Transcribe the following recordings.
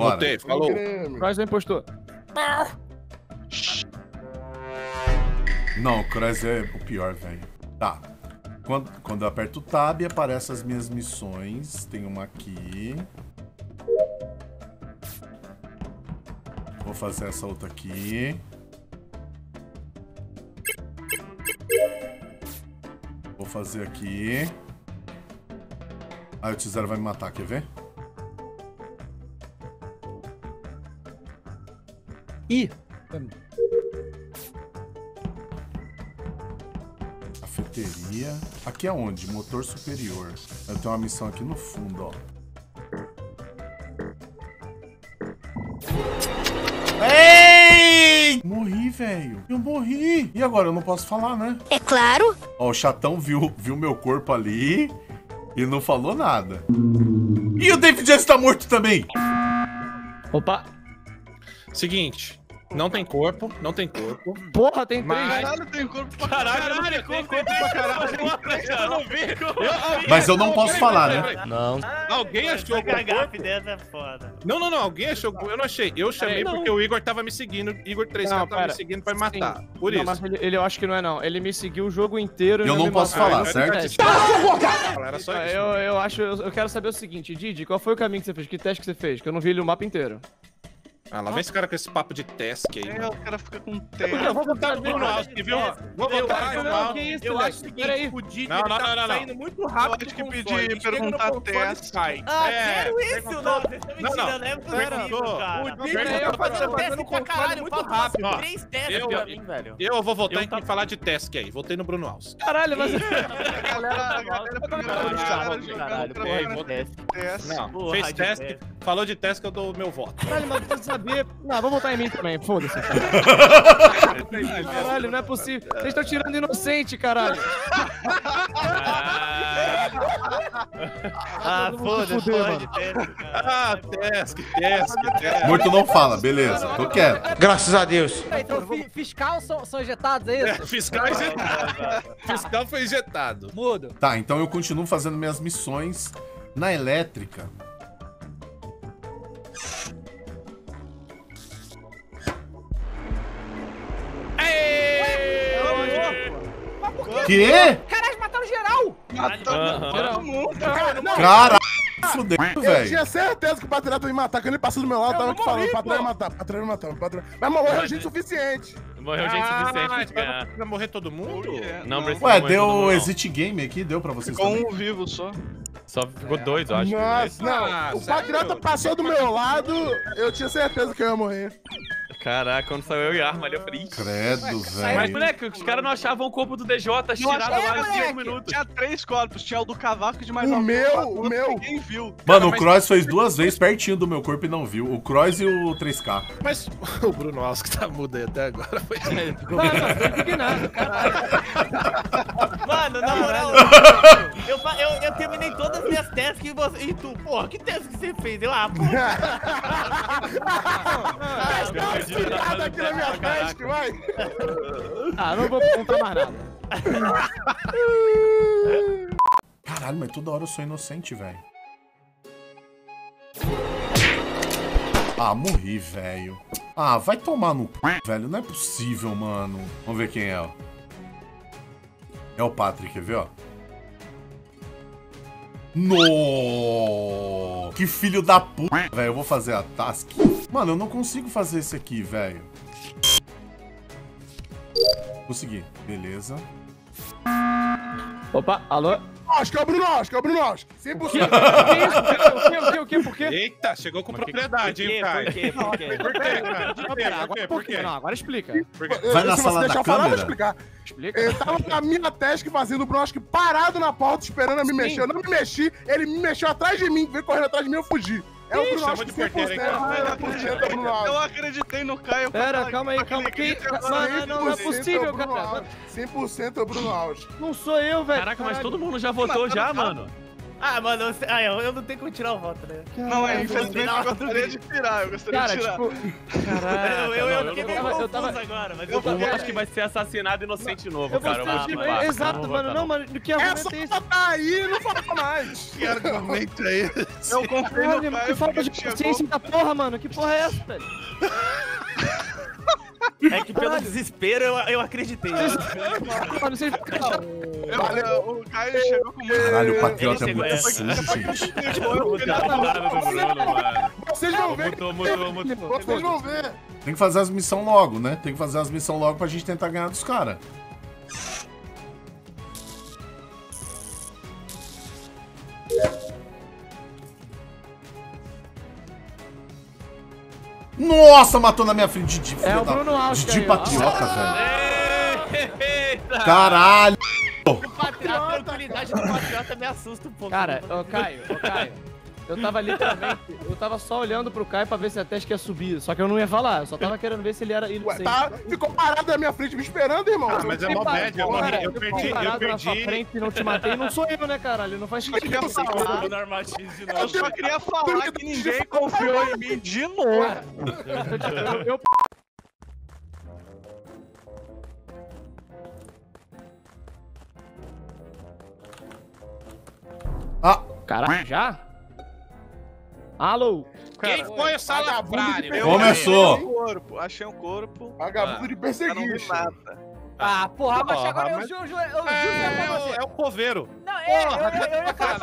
Bora. Voltei, falou. Kroos é impostor. Não, o Kroos é o pior, velho. Tá. Quando eu aperto o Tab, aparecem as minhas missões. Tem uma aqui. Vou fazer essa outra aqui. Vou fazer aqui. Ah, o T-Zero vai me matar, quer ver? Ih! Cafeteria. Aqui é onde? Motor superior. Eu tenho uma missão aqui no fundo, ó. Ei! Morri, velho. Eu morri. E agora? Eu não posso falar, né? É claro. Ó, o chatão viu meu corpo ali e não falou nada. E o David Jess tá morto também. Opa. Seguinte. Não tem corpo, não tem corpo. Porra, tem três. Caralho, tem corpo pra caralho. Caralho, tem corpo pra caralho. Mas eu não posso falar, né? Não. Alguém achou o corpo? Dessa foda. Não, não, não. Alguém achou o corpo? Eu não achei. Eu chamei porque o Igor tava me seguindo. Igor 3K tava me seguindo pra me matar. Por isso. Mas ele eu acho que não é, não. Ele me seguiu o jogo inteiro. Eu não posso falar, certo? Eu acho... Eu quero saber o seguinte. Didi, qual foi o caminho que você fez? Que teste que você fez? Que eu não vi ele o mapa inteiro. Ah, lá vem esse cara com esse papo de Tesc aí. É, o cara fica com Tesc. Eu vou botar o Bruno Alves, viu? Vou botar o Bruno Alves. Eu acho que o Didi tá saindo muito rápido. Eu acho que pedi perguntar Tesc. Ah, sério isso? Não, vocês estão me tirando. É possível, cara. O Didi tá fazendo Tesc pra caralho muito rápido. Três Tesc pra mim, velho. Eu vou votar em falar de Tesc aí. Votei no Bruno Alves. Caralho, mas... Caralho, pô, Tesc. Fez Tesc, falou de Tesc, eu dou o meu voto. Caralho, mas... Não, vou votar em mim também, foda-se. Caralho, não é possível. Vocês estão tirando inocente, caralho. Ah, foda-se. Ah, Tesc. Morto não fala, beleza. Tô quieto. Graças a Deus. Então, fiscal são injetados, é isso? Fiscal é injetado. Fiscal foi injetado. Mudo. Tá, então eu continuo fazendo minhas missões na elétrica. Quê? Caralho, mataram geral! Mataram todo mundo! Caralho, fudeu, velho! Eu tinha certeza que o Patriota ia me matar, quando ele passou do meu lado, eu tava aqui falando, Patriota ia matar. Mas morreu gente suficiente! Morreu gente suficiente, cara. Vai morrer todo mundo? Não, precisa morrer todo mundo. Ué, deu exit game aqui, deu pra vocês também. Ficou um vivo só. Só ficou dois, eu acho. Nossa, não, o Patriota passou do meu lado, eu tinha certeza que eu ia morrer. Caraca, quando saiu eu e a arma ali, eu falei... Credo, velho. Mas, moleque, os caras não achavam o corpo do DJ, tiraram lá em 5 minutos. Tinha 3 corpos, tinha o do Cavaco de mais o meu. Ninguém viu. Mano, o Kroos fez 2 vezes pertinho do meu corpo e não viu. O Kroos e o 3K. Mas o Bruno Alves que tá mudo aí até agora foi... Mano, eu tô indignado, caralho. Mano, na moral, eu terminei todas as minhas testes e você... E tu, porra, que teste que você fez? Eu, porra. Nada aqui na minha frente, vai! Ah, não vou contar mais nada. Caralho, mas toda hora eu sou inocente, velho. Ah, morri, velho. Ah, vai tomar no c, velho. Não é possível, mano. Vamos ver quem é, ó. É o Patrick, quer ver, ó? No! Que filho da puta, velho. Eu vou fazer a task. Mano, eu não consigo fazer esse aqui, velho. Consegui. Beleza. Opa, alô? Ausk, é o Brunoski, é o Brunoski. 100%. O que? Por quê? Eita, chegou com propriedade, hein, Kai? Por quê? Não, agora explica. Vai na sala da câmera. Explica. Eu tava na minha Tesc fazendo o Brunoski parado na porta esperando eu me mexer. Eu não me mexi, ele me mexeu atrás de mim, veio correndo atrás de mim e eu fugi. É o Brunoski de porteira, cara. Eu acreditei no Caio. Pera, calma aí, calma aí. Não é possível, cara. 100% é o Bruno Alves. Não sou eu, velho. Caraca, mas todo mundo já votou já, mano. Ah, mano, eu não tenho como tirar o voto, né? Não, é, infelizmente eu gostaria de tirar, eu gostaria de tirar. Tipo... Caraca, eu fiquei meio confuso agora, mas eu acho que vai ser assassinado inocente novo, cara. Exato, mano, não, mano, do que argumento é isso? Tá aí, não fala mais. Que argumento é esse? Eu comprei no pai. Que falta de consciência da porra, mano, que porra é essa, velho? É que pelo desespero eu acreditei. Mano, vocês ficaram... O Caio chegou com o Bruno. Caralho, o Patriota é muito simples. Vocês vão ver. Vocês vão ver. Tem que fazer as missões logo, né? Tem que fazer as missões logo pra gente tentar ganhar dos caras. Nossa, matou na minha frente Didi. É o Bruno Alves. Didi Patriota, velho. Caralho. A tranquilidade do Patriota me assusta um pouco. Cara, ô Caio, eu tava literalmente, eu tava só olhando pro Caio pra ver se a Tesc ia subir, só que eu não ia falar, eu só tava querendo ver se ele era... Ué, tá, ficou parado na minha frente me esperando, irmão. Ah, mas é mó bad, eu perdi. Na sua frente, não te matei, não sou eu, né, caralho, não faz sentido. Eu só queria falar que ninguém confiou em mim de novo. Eu... Ah, caralho, já? Alô? Quem foi o salafrário? Começou! Achei um corpo. Vagabundo de perseguiço. Ah, porra, mas agora eu juro. É o coveiro. Não, eu ia falar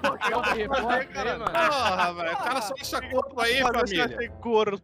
porra, velho. O cara só deixa corpo aí, família.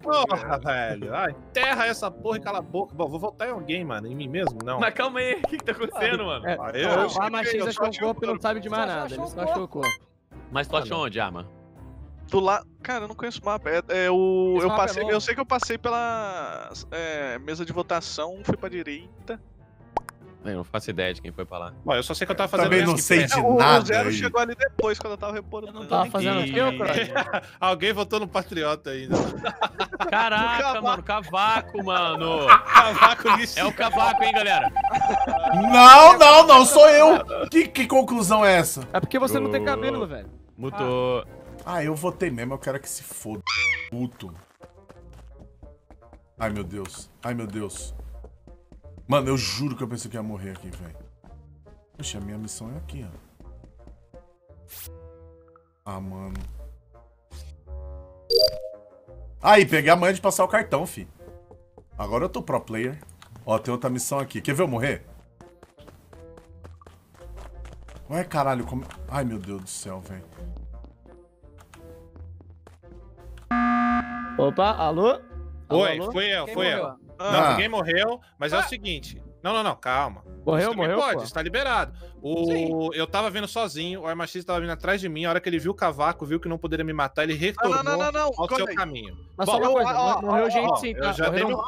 Porra, velho. Ai, terra essa porra e cala a boca. Bom, vou voltar em alguém, mano. Em mim mesmo, não. Mas calma aí, o que tá acontecendo, mano? O Amachês achou o corpo e não sabe de mais nada. Ele só achou o corpo. Mas tu achou onde, Ama? Do lado... Cara, eu não conheço o mapa. Eu sei que eu passei pela mesa de votação, fui pra direita. Eu não faço ideia de quem foi pra lá. Bom, eu só sei que eu tava fazendo... Também não sei de nada. O Zero chegou ali depois, quando eu tava repondo. Eu não tava fazendo Alguém votou no Patriota ainda. Caraca, mano. Cavaco, mano. Cavaco lixo. É o Cavaco, hein, galera. Não. Sou eu. Que conclusão é essa? É porque você não tem cabelo, velho. Mutou. Ah, eu votei mesmo, eu quero que se foda. Puto. Ai, meu Deus. Ai, meu Deus. Mano, eu juro que eu pensei que ia morrer aqui, velho. Poxa, a minha missão é aqui, ó. Ah, mano. Aí, peguei a manha de passar o cartão, fi. Agora eu tô pro player. Ó, tem outra missão aqui. Quer ver eu morrer? Ué, caralho, como... Ai, meu Deus do céu, velho. Opa, alô? Oi, alô? Foi eu. Não, ninguém morreu, mas é o seguinte... Não, calma. Morreu, pode, está liberado. Eu tava vindo sozinho, o Armachis tava vindo atrás de mim, a hora que ele viu o Cavaco, viu que não poderia me matar, ele retornou ao seu caminho. Mas só uma coisa, morreu gente sim, cara.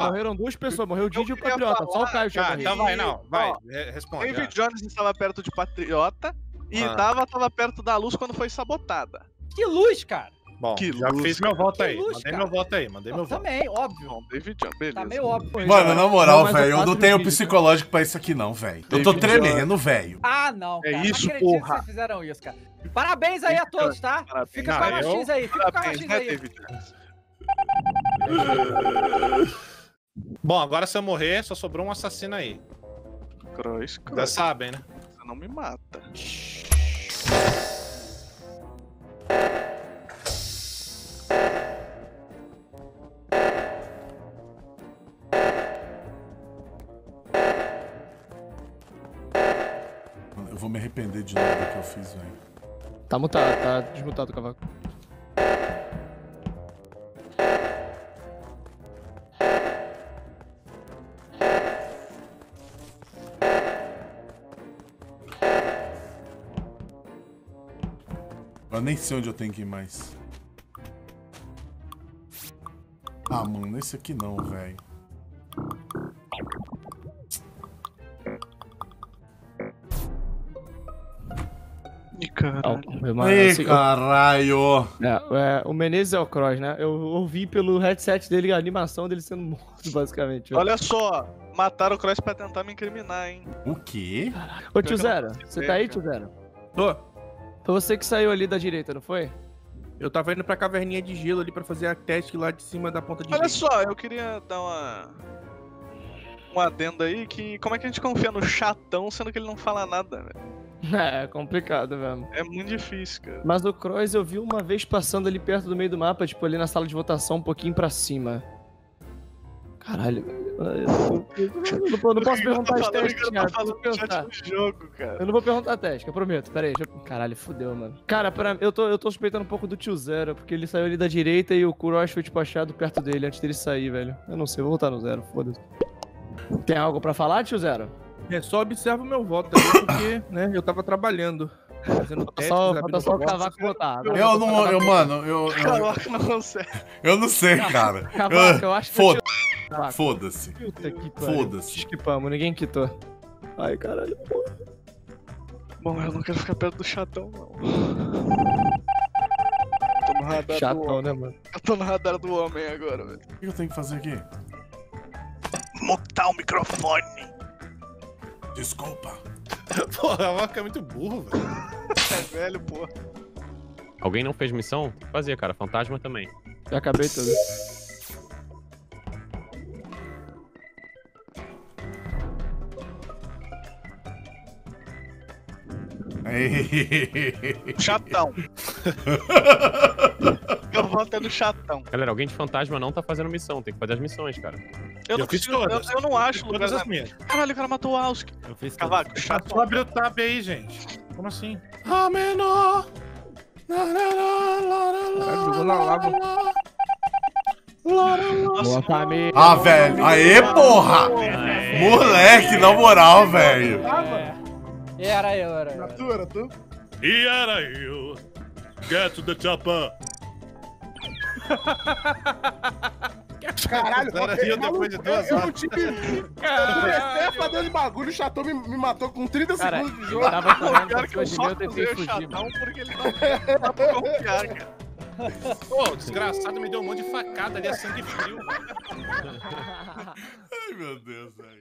Morreram duas pessoas, morreu o Didi e o Patriota, só o Caio chegou. Então vai, responde. David Jones estava perto de Patriota e tava perto da luz quando foi sabotada. Que luz, cara! Bom, fiz meu voto aí. Mandei meu voto. Também, óbvio. Bom, David, beleza. Tá meio óbvio. Mano, na moral, velho, eu não tenho psicológico pra isso aqui não, velho. Eu tô tremendo, velho. Ah, não, cara. É isso, porra. Não acredito que vocês fizeram isso, cara. Parabéns aí a todos, tá? Parabéns. Fica com a X aí. Fica com a X aí. Bom, agora se eu morrer, só sobrou um assassino aí. Kroos. Já sabem, né? Você não me mata. Arrepender de nada que eu fiz, velho. Tá mutado, tá desmutado o Cavaco. Eu nem sei onde eu tenho que ir mais. Ah, mano, esse aqui não, velho. Caralho! O Menezes é o Kroos, né? Eu ouvi pelo headset dele a animação dele sendo morto, basicamente. Olha só, mataram o Kroos pra tentar me incriminar, hein? O quê? Ô, tio Zera, você tá aí, tio Zera? Tô. Foi você que saiu ali da direita, não foi? Eu tava indo pra caverninha de gelo ali pra fazer a teste lá de cima da ponta de gelo. Olha só, eu queria dar um adendo aí que... Como é que a gente confia no chatão sendo que ele não fala nada, velho? É complicado mesmo. É muito difícil, cara. Mas o Kroos eu vi uma vez passando ali perto do meio do mapa, tipo ali na sala de votação, um pouquinho pra cima. Caralho, eu não posso perguntar as testes, cara. Eu não vou perguntar a teste, eu prometo. Pera aí, caralho, fudeu, mano. Cara, eu tô suspeitando um pouco do tio Zero, porque ele saiu ali da direita e o Kroos foi tipo achado perto dele antes dele sair, velho. Eu não sei, vou voltar no Zero, foda-se. Tem algo pra falar, tio Zero? É, só observa o meu voto também, porque, né, eu tava trabalhando, fazendo testes, só o Cavaco votar. Eu não sei, cara. Cavaco, eu acho que... Foda-se. Foda-se. Esquipamos, ninguém quitou. Ai, caralho, porra. Bom, eu não quero ficar perto do chatão, não. Tô no radar chatão, do homem. Né, mano? Eu tô no radar do homem agora, velho. O que eu tenho que fazer aqui? Montar o microfone. Desculpa. Porra, o Ausk é muito burro, velho. É velho, porra. Alguém não fez missão? Fazia, cara. Fantasma também. Já acabei tudo. Chatão. Eu voto é no chatão. Galera, alguém de fantasma não tá fazendo missão. Tem que fazer as missões, cara. Eu fiz todas. Eu não acho lugar na minha. Caralho, o cara matou o Ausk. Eu fiz Cavaco, todas. Chatão. Só abriu o tab aí, gente. Como assim? Ah, menor. Ah, velho. Aê, porra. Moleque, na moral, velho. Era eu. Era tu? E era eu. Get to the chopper. Caralho, eu não tive... Comecei a fazer de bagulho, o chatão me matou com 30 segundos de jogo. Eu tava falando que o Chatão veio o chatão porque ele não pra confiar, cara. Pô, o desgraçado me deu um monte de facada ali a sangue frio. Ai, meu Deus, velho.